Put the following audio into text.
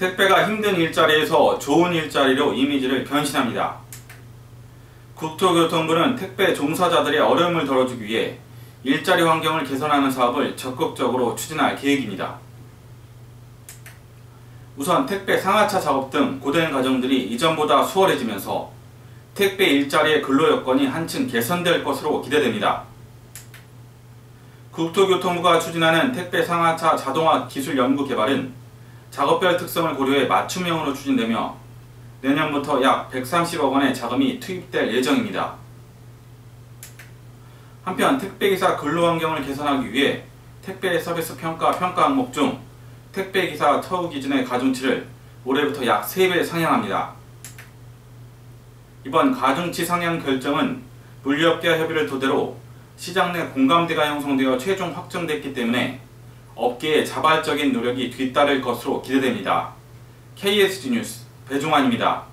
택배가 힘든 일자리에서 좋은 일자리로 이미지를 변신합니다. 국토교통부는 택배 종사자들의 어려움을 덜어주기 위해 일자리 환경을 개선하는 사업을 적극적으로 추진할 계획입니다. 우선 택배 상하차 작업 등 고된 과정들이 이전보다 수월해지면서 택배 일자리의 근로 여건이 한층 개선될 것으로 기대됩니다. 국토교통부가 추진하는 택배 상하차 자동화 기술 연구 개발은 작업별 특성을 고려해 맞춤형으로 추진되며 내년부터 약 130억 원의 자금이 투입될 예정입니다. 한편 택배기사 근로환경을 개선하기 위해 택배 서비스 평가 항목 중 택배기사 처우 기준의 가중치를 올해부터 약 3배 상향합니다. 이번 가중치 상향 결정은 물류업계와 협의를 토대로 시장 내 공감대가 형성되어 최종 확정됐기 때문에 업계의 자발적인 노력이 뒤따를 것으로 기대됩니다. KSG 뉴스 배종환입니다.